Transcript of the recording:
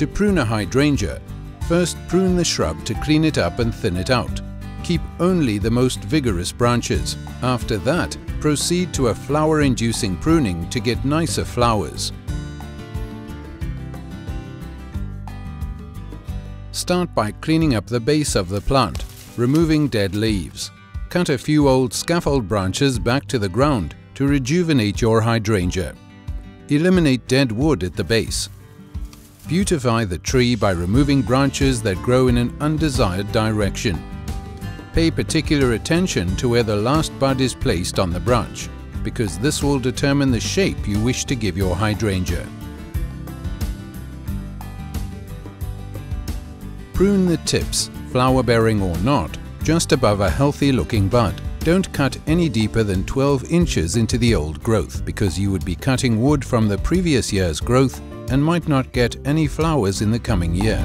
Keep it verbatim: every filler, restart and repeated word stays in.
To prune a hydrangea, first prune the shrub to clean it up and thin it out. Keep only the most vigorous branches. After that, proceed to a flower-inducing pruning to get nicer flowers. Start by cleaning up the base of the plant, removing dead leaves. Cut a few old scaffold branches back to the ground to rejuvenate your hydrangea. Eliminate dead wood at the base. Beautify the tree by removing branches that grow in an undesired direction. Pay particular attention to where the last bud is placed on the branch, because this will determine the shape you wish to give your hydrangea. Prune the tips, flower-bearing or not, just above a healthy-looking bud. Don't cut any deeper than twelve inches into the old growth, because you would be cutting wood from the previous year's growth and might not get any flowers in the coming year.